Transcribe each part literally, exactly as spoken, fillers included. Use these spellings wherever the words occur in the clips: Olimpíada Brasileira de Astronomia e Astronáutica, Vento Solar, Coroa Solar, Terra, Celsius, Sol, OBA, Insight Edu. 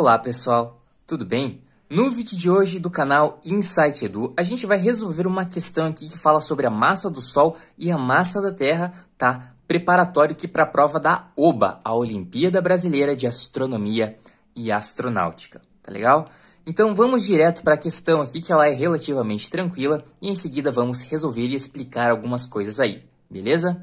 Olá pessoal, tudo bem? No vídeo de hoje do canal Insight Edu, a gente vai resolver uma questão aqui que fala sobre a massa do Sol e a massa da Terra, tá? Preparatório aqui para a prova da O B A, a Olimpíada Brasileira de Astronomia e Astronáutica, tá legal? Então vamos direto para a questão aqui, que ela é relativamente tranquila, e em seguida vamos resolver e explicar algumas coisas aí, beleza?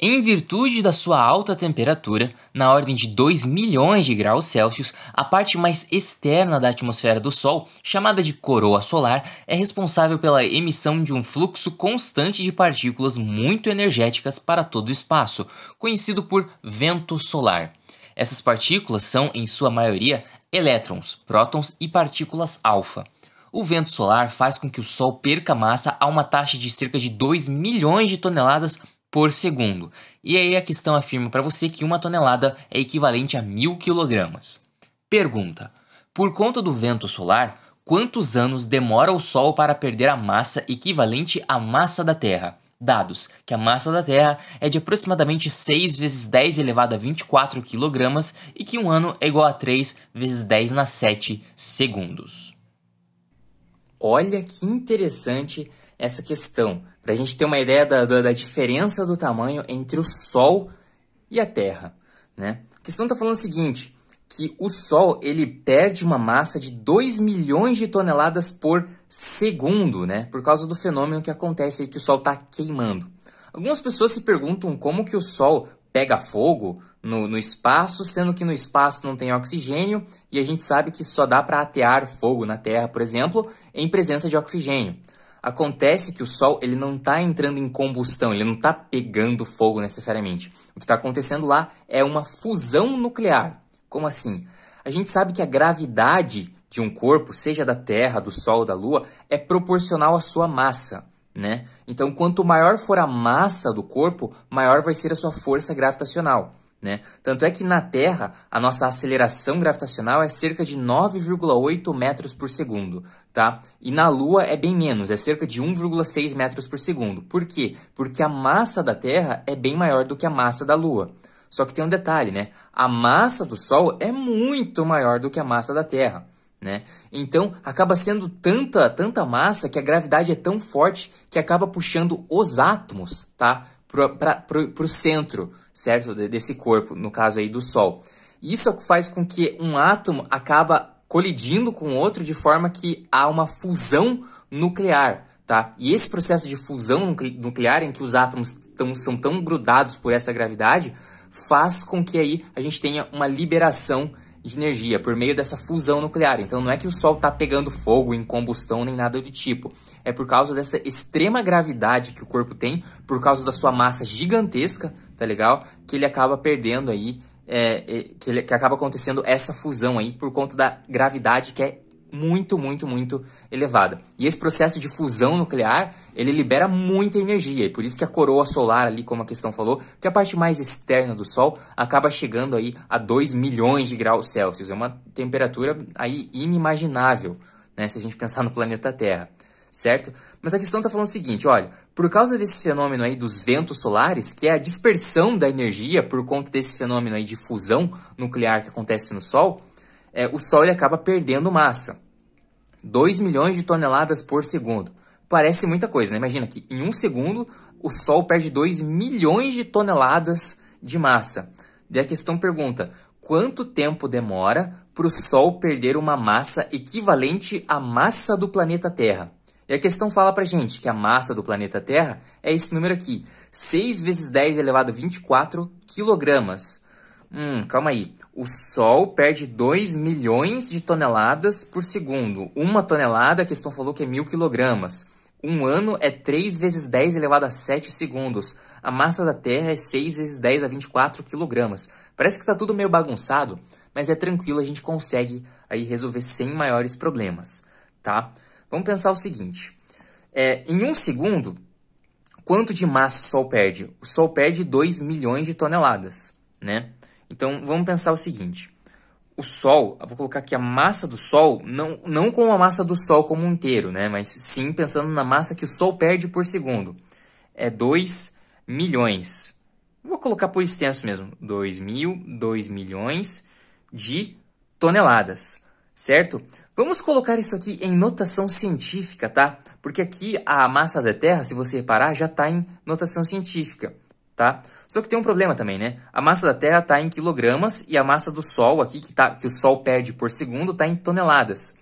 Em virtude da sua alta temperatura, na ordem de dois milhões de graus Celsius, a parte mais externa da atmosfera do Sol, chamada de coroa solar, é responsável pela emissão de um fluxo constante de partículas muito energéticas para todo o espaço, conhecido por vento solar. Essas partículas são, em sua maioria, elétrons, prótons e partículas alfa. O vento solar faz com que o Sol perca massa a uma taxa de cerca de dois milhões de toneladas por segundo. E aí a questão afirma para você que uma tonelada é equivalente a mil quilogramas. Pergunta: por conta do vento solar, quantos anos demora o Sol para perder a massa equivalente à massa da Terra? Dados que a massa da Terra é de aproximadamente seis vezes dez elevado a vinte e quatro quilogramas e que um ano é igual a três vezes dez na sete segundos. Olha que interessante essa questão, para a gente ter uma ideia da, da, da diferença do tamanho entre o Sol e a Terra, né? A questão está falando o seguinte, que o Sol ele perde uma massa de dois milhões de toneladas por segundo, né? Por causa do fenômeno que acontece aí, que o Sol está queimando. Algumas pessoas se perguntam como que o Sol pega fogo no, no espaço, sendo que no espaço não tem oxigênio, e a gente sabe que só dá para atear fogo na Terra, por exemplo, em presença de oxigênio. Acontece que o Sol ele não está entrando em combustão, ele não está pegando fogo necessariamente. O que está acontecendo lá é uma fusão nuclear. Como assim? A gente sabe que a gravidade de um corpo, seja da Terra, do Sol, da Lua, é proporcional à sua massa, né? Então, quanto maior for a massa do corpo, maior vai ser a sua força gravitacional, né? Tanto é que na Terra, a nossa aceleração gravitacional é cerca de nove vírgula oito metros por segundo, tá? E na Lua é bem menos, é cerca de um vírgula seis metros por segundo. Por quê? Porque a massa da Terra é bem maior do que a massa da Lua. Só que tem um detalhe, né? A massa do Sol é muito maior do que a massa da Terra, né? Então, acaba sendo tanta, tanta massa que a gravidade é tão forte que acaba puxando os átomos, tá? Para o centro, certo? Desse corpo, no caso aí do Sol. Isso faz com que um átomo acaba colidindo com outro de forma que há uma fusão nuclear, tá? E esse processo de fusão nuclear em que os átomos tão, são tão grudados por essa gravidade faz com que aí a gente tenha uma liberação de energia por meio dessa fusão nuclear. Então não é que o Sol está pegando fogo em combustão nem nada do tipo. É por causa dessa extrema gravidade que o corpo tem, por causa da sua massa gigantesca, tá legal? Que ele acaba perdendo aí, é, é, que, ele, que acaba acontecendo essa fusão aí por conta da gravidade que é muito, muito, muito elevada. E esse processo de fusão nuclear, ele libera muita energia, e por isso que a coroa solar ali, como a questão falou, que é a parte mais externa do Sol, acaba chegando aí a dois milhões de graus Celsius. É uma temperatura aí inimaginável, né, se a gente pensar no planeta Terra, certo? Mas a questão está falando o seguinte, olha, por causa desse fenômeno aí dos ventos solares, que é a dispersão da energia por conta desse fenômeno aí de fusão nuclear que acontece no Sol, É, o Sol ele acaba perdendo massa. dois milhões de toneladas por segundo. Parece muita coisa, né? Imagina que em um segundo o Sol perde dois milhões de toneladas de massa. Daí a questão pergunta, quanto tempo demora para o Sol perder uma massa equivalente à massa do planeta Terra? E a questão fala pra gente que a massa do planeta Terra é esse número aqui, seis vezes dez elevado a vinte e quatro quilogramas. Hum, calma aí. O Sol perde dois milhões de toneladas por segundo. Uma tonelada, a questão falou que é mil quilogramas. Um ano é três vezes dez elevado a sete segundos. A massa da Terra é seis vezes dez a vinte e quatro quilogramas. Parece que está tudo meio bagunçado, mas é tranquilo, a gente consegue aí resolver sem maiores problemas, tá? Vamos pensar o seguinte. É, em um segundo, quanto de massa o Sol perde? O Sol perde dois milhões de toneladas, né? Então, vamos pensar o seguinte, o Sol, eu vou colocar aqui a massa do Sol, não, não com a massa do Sol como um inteiro, né? Mas sim pensando na massa que o Sol perde por segundo, é dois milhões. Vou colocar por extenso mesmo, dois mil, dois milhões de toneladas, certo? Vamos colocar isso aqui em notação científica, tá? Porque aqui a massa da Terra, se você reparar, já está em notação científica, tá? Só que tem um problema também, né? A massa da Terra está em quilogramas e a massa do Sol aqui, que, tá, que o Sol perde por segundo, está em toneladas.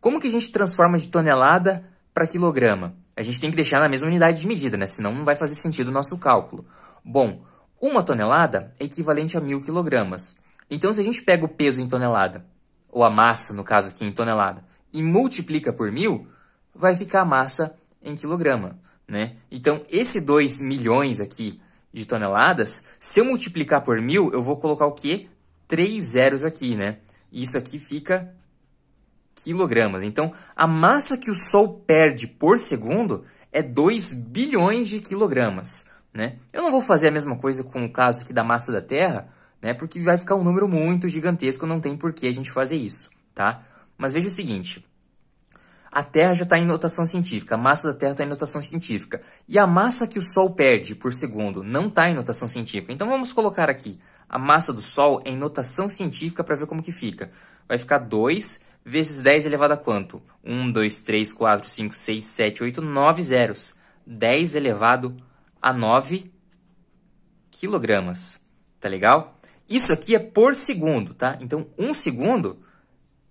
Como que a gente transforma de tonelada para quilograma? A gente tem que deixar na mesma unidade de medida, né? Senão não vai fazer sentido o nosso cálculo. Bom, uma tonelada é equivalente a mil quilogramas. Então, se a gente pega o peso em tonelada, ou a massa, no caso aqui, em tonelada, e multiplica por mil, vai ficar a massa em quilograma, né? Então, esse dois milhões aqui de toneladas, se eu multiplicar por mil, eu vou colocar o quê? Três zeros aqui, né? E isso aqui fica quilogramas. Então, a massa que o Sol perde por segundo é dois bilhões de quilogramas, né? Eu não vou fazer a mesma coisa com o caso aqui da massa da Terra, né? Porque vai ficar um número muito gigantesco, não tem por que a gente fazer isso, tá? Mas veja o seguinte, a Terra já está em notação científica, a massa da Terra está em notação científica, e a massa que o Sol perde por segundo não está em notação científica. Então, vamos colocar aqui a massa do Sol em notação científica para ver como que fica. Vai ficar dois vezes dez elevado a quanto? um, dois, três, quatro, cinco, seis, sete, oito, nove zeros. dez elevado a nove quilogramas, tá legal? Isso aqui é por segundo, tá? Então, um segundo,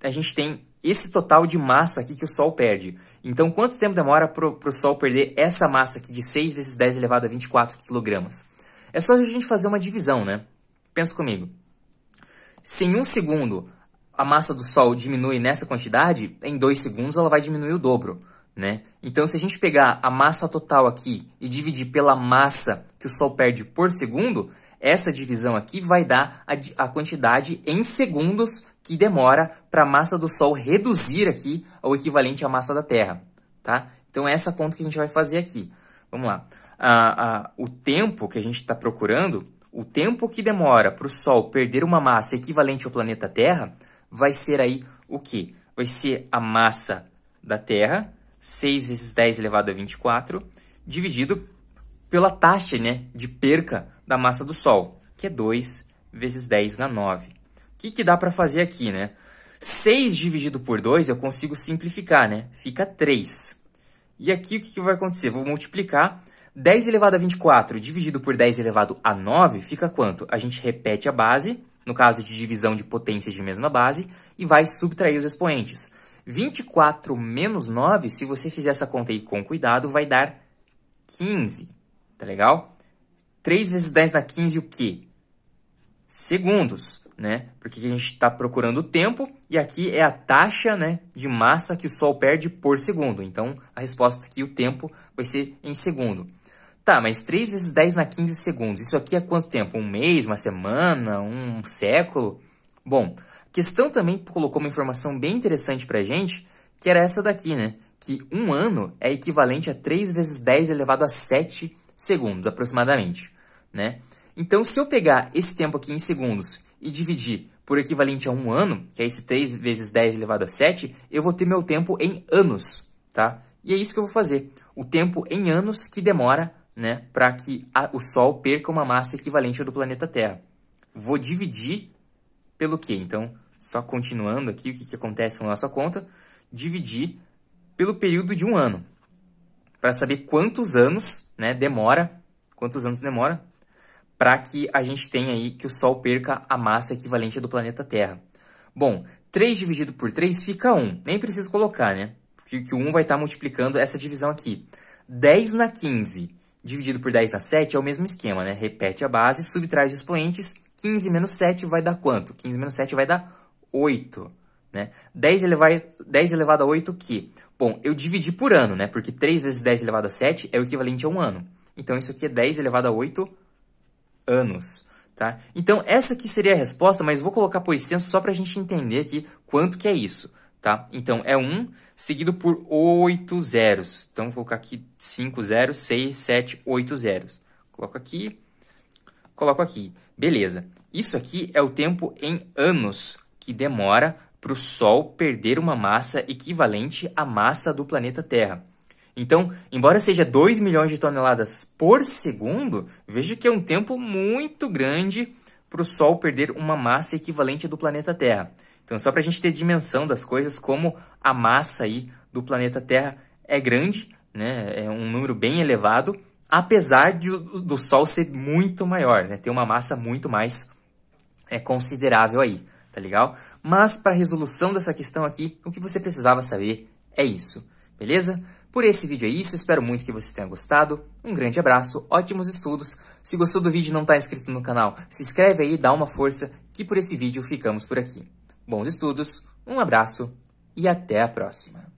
a gente tem esse total de massa aqui que o Sol perde. Então, quanto tempo demora para o Sol perder essa massa aqui de seis vezes dez elevado a vinte e quatro quilogramas? É só a gente fazer uma divisão, né? Pensa comigo. Se em um segundo a massa do Sol diminui nessa quantidade, em dois segundos ela vai diminuir o dobro, né? Então, se a gente pegar a massa total aqui e dividir pela massa que o Sol perde por segundo, essa divisão aqui vai dar a, a quantidade em segundos que demora para a massa do Sol reduzir aqui ao equivalente à massa da Terra, tá? Então, é essa conta que a gente vai fazer aqui. Vamos lá. Ah, ah, o tempo que a gente está procurando, o tempo que demora para o Sol perder uma massa equivalente ao planeta Terra, vai ser aí o quê? Vai ser a massa da Terra, seis vezes dez elevado a vinte e quatro, dividido pela taxa, né, de perca da massa do Sol, que é dois vezes dez na nove. O que, que dá para fazer aqui, né? seis dividido por dois eu consigo simplificar, né? Fica três. E aqui o que, que vai acontecer? Vou multiplicar. dez elevado a vinte e quatro dividido por dez elevado a nove fica quanto? A gente repete a base, no caso de divisão de potências de mesma base, e vai subtrair os expoentes. vinte e quatro menos nove, se você fizer essa conta aí com cuidado, vai dar quinze, tá legal? três vezes dez na quinze, o quê? Segundos, né? Porque a gente está procurando o tempo, e aqui é a taxa, né, de massa que o Sol perde por segundo. Então, a resposta aqui, o tempo, vai ser em segundo. Tá, mas três vezes dez na quinze segundos, isso aqui é quanto tempo? Um mês, uma semana, um século? Bom, a questão também colocou uma informação bem interessante pra gente, que era essa daqui, né? Que um ano é equivalente a três vezes dez elevado a sete segundos, aproximadamente, né? Então, se eu pegar esse tempo aqui em segundos e dividir por equivalente a um ano, que é esse três vezes dez elevado a sete, eu vou ter meu tempo em anos, tá? E é isso que eu vou fazer. O tempo em anos que demora, né, para que a, o Sol perca uma massa equivalente ao do planeta Terra. Vou dividir pelo quê? Então, só continuando aqui o que, que acontece com a nossa conta, dividir pelo período de um ano, para saber quantos anos, né, demora, quantos anos demora, para que a gente tenha aí que o Sol perca a massa equivalente ao do planeta Terra. Bom, três dividido por três fica um, nem preciso colocar, né? Porque que o um vai estar tá multiplicando essa divisão aqui. dez na quinze dividido por dez na sete é o mesmo esquema, né? Repete a base, subtrai os expoentes, quinze menos sete vai dar quanto? quinze menos sete vai dar oito, né? dez elevado, dez elevado a oito o quê? Bom, eu dividi por ano, né? Porque três vezes dez elevado a sete é o equivalente a um ano. Então, isso aqui é dez elevado a oito anos, tá? Então, essa aqui seria a resposta, mas vou colocar por extenso só para a gente entender aqui quanto que é isso, tá? Então, é um seguido por oito zeros. Então, vou colocar aqui cinco zeros, seis, sete, oito zeros. Coloco aqui, coloco aqui. Beleza. Isso aqui é o tempo em anos que demora para o Sol perder uma massa equivalente à massa do planeta Terra. Então, embora seja dois milhões de toneladas por segundo, veja que é um tempo muito grande para o Sol perder uma massa equivalente à do planeta Terra. Então, só para a gente ter dimensão das coisas, como a massa aí do planeta Terra é grande, né? É um número bem elevado, apesar de, do Sol ser muito maior, né? Ter uma massa muito mais é, considerável aí, tá legal? Mas para a resolução dessa questão aqui, o que você precisava saber é isso, beleza? Por esse vídeo é isso, espero muito que você tenha gostado. Um grande abraço, ótimos estudos. Se gostou do vídeo e não está inscrito no canal, se inscreve aí, dá uma força, que por esse vídeo ficamos por aqui. Bons estudos, um abraço e até a próxima!